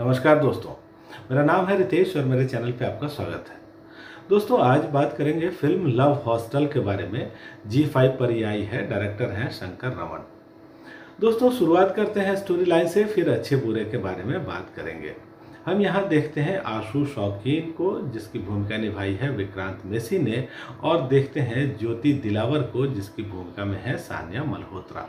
नमस्कार दोस्तों, मेरा नाम है रितेश और मेरे चैनल पे आपका स्वागत है। दोस्तों, आज बात करेंगे फिल्म लव हॉस्टल के बारे में। Zee5 पर ये आई है, डायरेक्टर हैं शंकर रमन। दोस्तों, शुरुआत करते हैं स्टोरी लाइन से, फिर अच्छे बुरे के बारे में बात करेंगे। हम यहाँ देखते हैं आशु शौकीन को, जिसकी भूमिका निभाई है विक्रांत मैसी ने, और देखते हैं ज्योति दिलावर को, जिसकी भूमिका में है सान्या मल्होत्रा।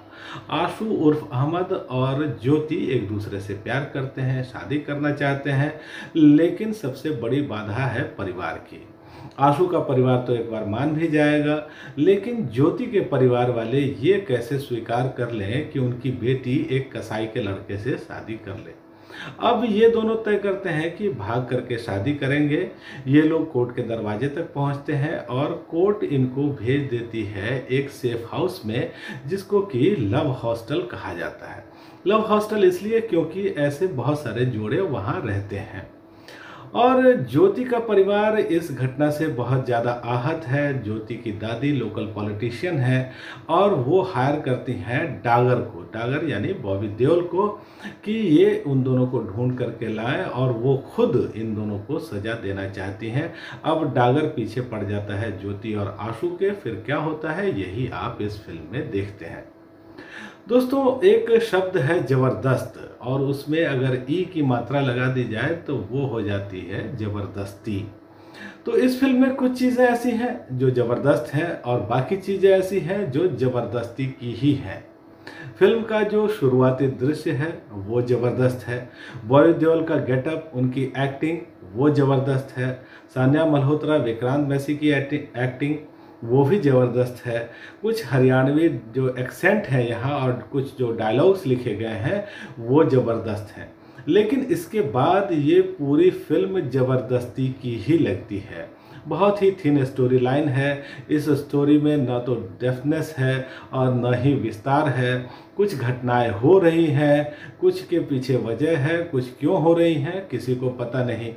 आशु उर्फ अहमद और ज्योति एक दूसरे से प्यार करते हैं, शादी करना चाहते हैं, लेकिन सबसे बड़ी बाधा है परिवार की। आशु का परिवार तो एक बार मान भी जाएगा, लेकिन ज्योति के परिवार वाले ये कैसे स्वीकार कर लें कि उनकी बेटी एक कसाई के लड़के से शादी कर ले। अब ये दोनों तय करते हैं कि भाग करके शादी करेंगे। ये लोग कोर्ट के दरवाजे तक पहुंचते हैं और कोर्ट इनको भेज देती है एक सेफ हाउस में, जिसको कि लव हॉस्टल कहा जाता है। लव हॉस्टल इसलिए क्योंकि ऐसे बहुत सारे जोड़े वहां रहते हैं। और ज्योति का परिवार इस घटना से बहुत ज़्यादा आहत है। ज्योति की दादी लोकल पॉलिटिशियन है और वो हायर करती हैं डागर को, डागर यानी बॉबी देओल को, कि ये उन दोनों को ढूंढ करके लाए और वो खुद इन दोनों को सज़ा देना चाहती हैं। अब डागर पीछे पड़ जाता है ज्योति और आशु के। फिर क्या होता है, यही आप इस फिल्म में देखते हैं। दोस्तों, एक शब्द है ज़बरदस्त, और उसमें अगर ई की मात्रा लगा दी जाए तो वो हो जाती है ज़बरदस्ती। तो इस फिल्म में कुछ चीज़ें ऐसी हैं जो ज़बरदस्त हैं और बाकी चीज़ें ऐसी हैं जो ज़बरदस्ती की ही हैं। फिल्म का जो शुरुआती दृश्य है वो ज़बरदस्त है। बॉबी देओल का गेटअप, उनकी एक्टिंग वो ज़बरदस्त है। सान्या मल्होत्रा विक्रांत मैसी की एक्टिंग वो भी ज़बरदस्त है। कुछ हरियाणवी जो एक्सेंट है यहाँ और कुछ जो डायलॉग्स लिखे गए हैं वो ज़बरदस्त हैं। लेकिन इसके बाद ये पूरी फिल्म ज़बरदस्ती की ही लगती है। बहुत ही थिन स्टोरी लाइन है। इस स्टोरी में ना तो डेफ्टनेस है और ना ही विस्तार है। कुछ घटनाएं हो रही हैं, कुछ के पीछे वजह है, कुछ क्यों हो रही हैं किसी को पता नहीं।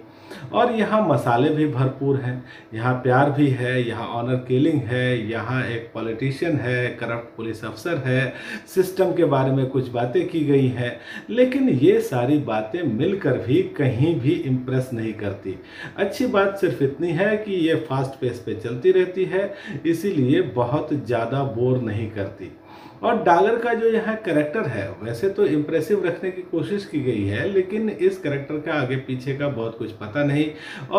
और यहाँ मसाले भी भरपूर हैं, यहाँ प्यार भी है, यहाँ ऑनर किलिंग है, यहाँ एक पॉलिटिशियन है, करप्ट पुलिस अफसर है, सिस्टम के बारे में कुछ बातें की गई हैं। लेकिन ये सारी बातें मिलकर भी कहीं भी इम्प्रेस नहीं करती। अच्छी बात सिर्फ इतनी है कि ये फास्ट पेस पे चलती रहती है, इसीलिए बहुत ज़्यादा बोर नहीं करती। और डागर का जो यहाँ कैरेक्टर है वैसे तो इम्प्रेसिव रखने की कोशिश की गई है, लेकिन इस कैरेक्टर का आगे पीछे का बहुत कुछ पता नहीं।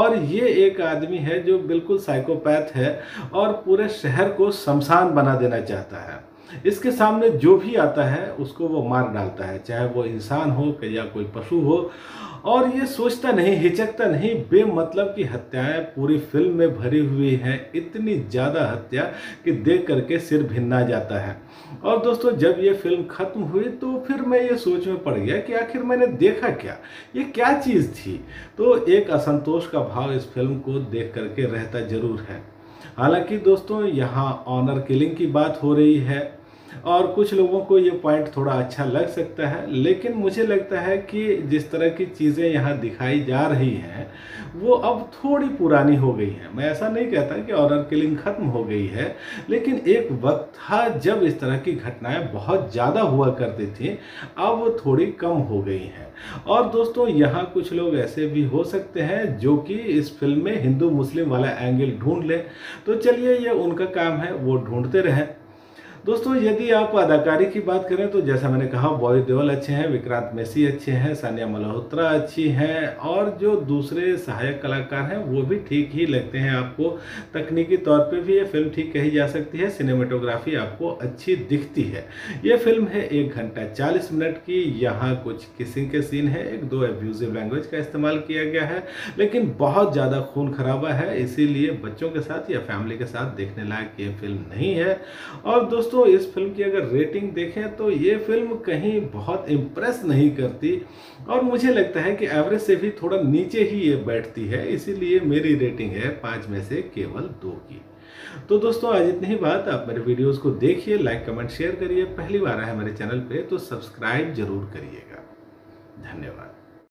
और ये एक आदमी है जो बिल्कुल साइकोपैथ है और पूरे शहर को शमशान बना देना चाहता है। इसके सामने जो भी आता है उसको वो मार डालता है, चाहे वो इंसान हो या कोई पशु हो। और ये सोचता नहीं, हिचकता नहीं। बेमतलब की हत्याएं पूरी फिल्म में भरी हुई हैं, इतनी ज़्यादा हत्या कि देख करके सिर भिन्ना जाता है। और दोस्तों, जब ये फिल्म ख़त्म हुई तो फिर मैं ये सोच में पड़ गया कि आखिर मैंने देखा क्या, ये क्या चीज़ थी। तो एक असंतोष का भाव इस फिल्म को देख करके रहता ज़रूर है। हालांकि दोस्तों, यहाँ ऑनर किलिंग की बात हो रही है और कुछ लोगों को ये पॉइंट थोड़ा अच्छा लग सकता है, लेकिन मुझे लगता है कि जिस तरह की चीज़ें यहाँ दिखाई जा रही हैं वो अब थोड़ी पुरानी हो गई हैं। मैं ऐसा नहीं कहता कि ऑनर किलिंग खत्म हो गई है, लेकिन एक वक्त था जब इस तरह की घटनाएं बहुत ज़्यादा हुआ करती थी। अब वो थोड़ी कम हो गई हैं। और दोस्तों, यहाँ कुछ लोग ऐसे भी हो सकते हैं जो कि इस फिल्म में हिंदू मुस्लिम वाला एंगल ढूंढ लें, तो चलिए ये उनका काम है, वो ढूंढते रहें। दोस्तों, यदि आप अदाकारी की बात करें तो जैसा मैंने कहा, बॉबी देओल अच्छे हैं, विक्रांत मैसी अच्छे हैं, सान्या मल्होत्रा अच्छी हैं, और जो दूसरे सहायक कलाकार हैं वो भी ठीक ही लगते हैं आपको। तकनीकी तौर पे भी ये फिल्म ठीक कही जा सकती है। सिनेमेटोग्राफी आपको अच्छी दिखती है। ये फिल्म है 1 घंटा 40 मिनट की। यहाँ कुछ किसिंग के सीन है, 1-2 एब्यूजिव लैंग्वेज का इस्तेमाल किया गया है, लेकिन बहुत ज़्यादा खून खराबा है, इसीलिए बच्चों के साथ या फैमिली के साथ देखने लायक ये फिल्म नहीं है। और दोस्तों, तो इस फिल्म की अगर रेटिंग देखें तो ये फिल्म कहीं बहुत इम्प्रेस नहीं करती, और मुझे लगता है कि एवरेज से भी थोड़ा नीचे ही ये बैठती है। इसीलिए मेरी रेटिंग है 5 में से केवल 2 की। तो दोस्तों, आज इतनी ही बात। आप मेरे वीडियोस को देखिए, लाइक कमेंट शेयर करिए। पहली बार है मेरे चैनल पे तो सब्सक्राइब जरूर करिएगा। धन्यवाद।